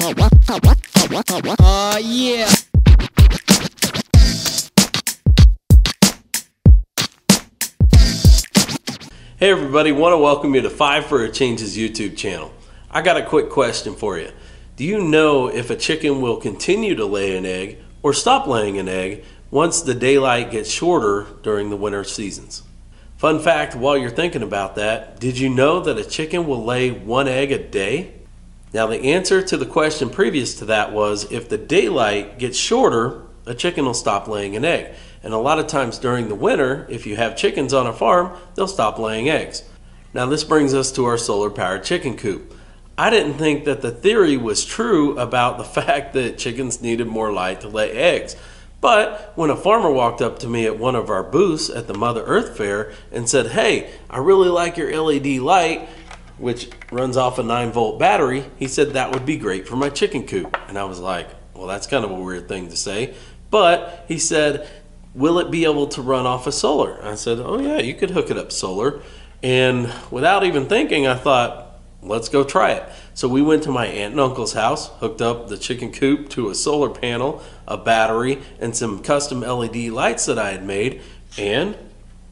Oh, yeah. Hey everybody, want to welcome you to Five for a Change's YouTube channel. I got a quick question for you. Do you know if a chicken will continue to lay an egg or stop laying an egg once the daylight gets shorter during the winter seasons? Fun fact while you're thinking about that, did you know that a chicken will lay one egg a day? Now the answer to the question previous to that was if the daylight gets shorter, a chicken will stop laying an egg. And a lot of times during the winter, if you have chickens on a farm, they'll stop laying eggs. Now this brings us to our solar-powered chicken coop. I didn't think that the theory was true about the fact that chickens needed more light to lay eggs. But when a farmer walked up to me at one of our booths at the Mother Earth Fair and said, "Hey, I really like your LED light," which runs off a 9-volt battery, he said that would be great for my chicken coop. And I was like, well, that's kind of a weird thing to say. But he said, will it be able to run off of solar? I said, oh yeah, you could hook it up solar. And without even thinking, I thought, let's go try it. So we went to my aunt and uncle's house, hooked up the chicken coop to a solar panel, a battery, and some custom LED lights that I had made. And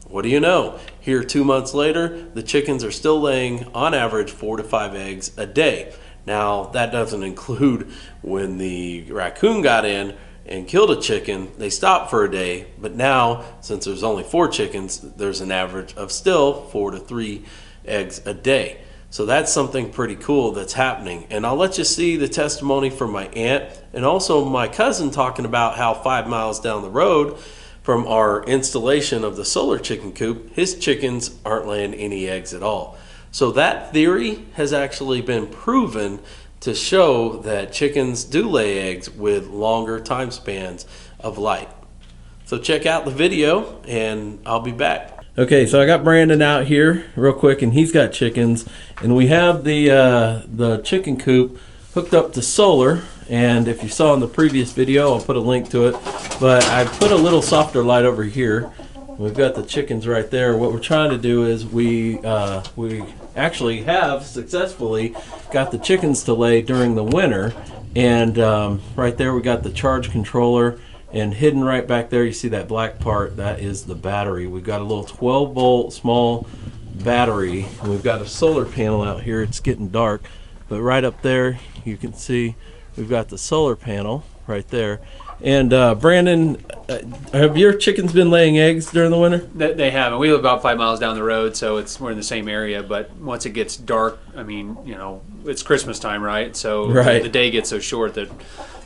what do you know? Here 2 months later, the chickens are still laying on average 4 to 5 eggs a day. Now that doesn't include when the raccoon got in and killed a chicken, they stopped for a day. But now, since there's only 4 chickens, there's an average of still 4 to 3 eggs a day. So that's something pretty cool that's happening. And I'll let you see the testimony from my aunt and also my cousin talking about how 5 miles down the road from our installation of the solar chicken coop, his chickens aren't laying any eggs at all. So that theory has actually been proven to show that chickens do lay eggs with longer time spans of light. So check out the video and I'll be back. Okay, so I got Brandon out here real quick, and he's got chickens, and we have the chicken coop hooked up to solar. And if you saw in the previous video, I'll put a link to it, but I put a little softer light over here. We've got the chickens right there. What we're trying to do is we actually have successfully got the chickens to lay during the winter. And right there we got the charge controller. And hidden right back there, you see that black part, that is the battery. We've got a little 12-volt small battery. And we've got a solar panel out here. It's getting dark, but right up there, you can see we've got the solar panel right there. And Brandon, have your chickens been laying eggs during the winter? They haven't. We live about 5 miles down the road, so we're in the same area. But once it gets dark, I mean, you know, it's Christmas time, right? So right. The day gets so short that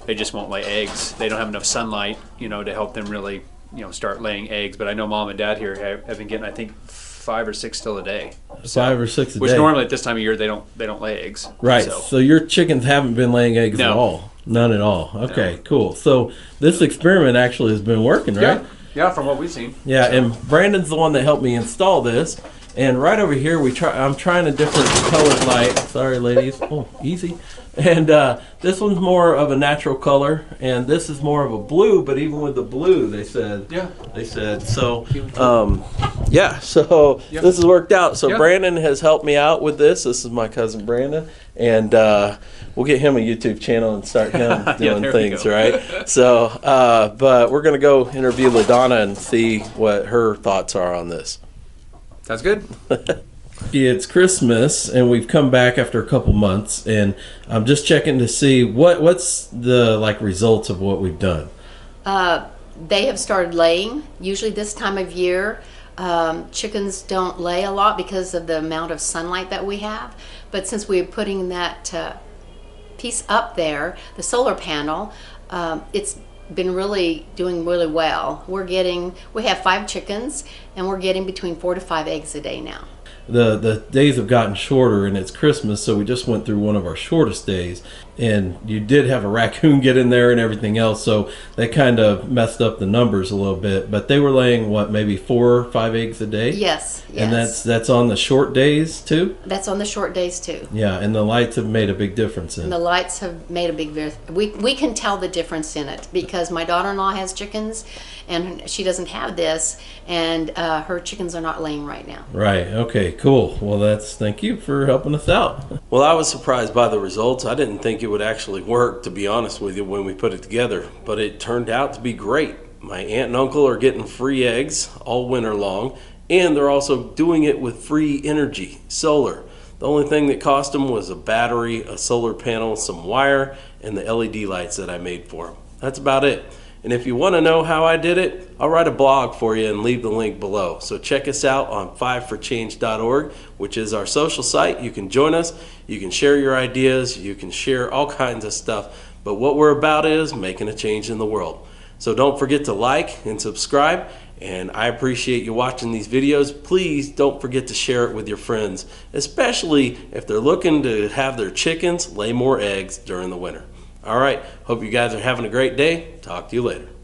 they just won't lay eggs. They don't have enough sunlight, you know, to help them really, you know, start laying eggs. But I know Mom and Dad here have been getting, I think, 5 or 6 still a day. So, 5 or 6 a day. Which normally at this time of year they don't lay eggs. Right. So your chickens haven't been laying eggs at all. None at all. Okay, cool. So this experiment actually has been working, right? Yeah, from what we've seen. Yeah, so. And Brandon's the one that helped me install this. And right over here, I'm trying a different colored light. Sorry, ladies. Oh, easy. And this one's more of a natural color, and this is more of a blue. But even with the blue, they said. Yeah. They said so. Yeah. So this has worked out. So Brandon has helped me out with this. This is my cousin Brandon, and we'll get him a YouTube channel and start him doing things, right? So, but we're gonna go interview LaDonna and see what her thoughts are on this. Sounds good. It's Christmas, and we've come back after a couple months, and I'm just checking to see what's the results of what we've done. They have started laying. Usually this time of year, chickens don't lay a lot because of the amount of sunlight that we have. But since we're putting that piece up there, the solar panel, it's been really doing really well. We have 5 chickens, and we're getting between 4 to 5 eggs a day now. The days have gotten shorter, and it's Christmas, so we just went through one of our shortest days, and you did have a raccoon get in there and everything else, so that kind of messed up the numbers a little bit. But they were laying what, maybe 4 or 5 eggs a day? Yes. And that's on the short days too? That's on the short days too. Yeah, and the lights have made a big difference in it. And the lights have made a big difference. We can tell the difference in it because my daughter-in-law has chickens, and she doesn't have this, and her chickens are not laying right now. Right, okay. Okay, cool. Well, thank you for helping us out. Well, I was surprised by the results. I didn't think it would actually work, to be honest with you, when we put it together, but it turned out to be great. My aunt and uncle are getting free eggs all winter long, and they're also doing it with free energy, solar. The only thing that cost them was a battery, a solar panel, some wire, and the LED lights that I made for them. That's about it. And if you want to know how I did it, I'll write a blog for you and leave the link below. So check us out on fiveforchange.org, which is our social site. You can join us, you can share your ideas, you can share all kinds of stuff. But what we're about is making a change in the world. So don't forget to like and subscribe. And I appreciate you watching these videos. Please don't forget to share it with your friends, especially if they're looking to have their chickens lay more eggs during the winter. All right, hope you guys are having a great day. Talk to you later.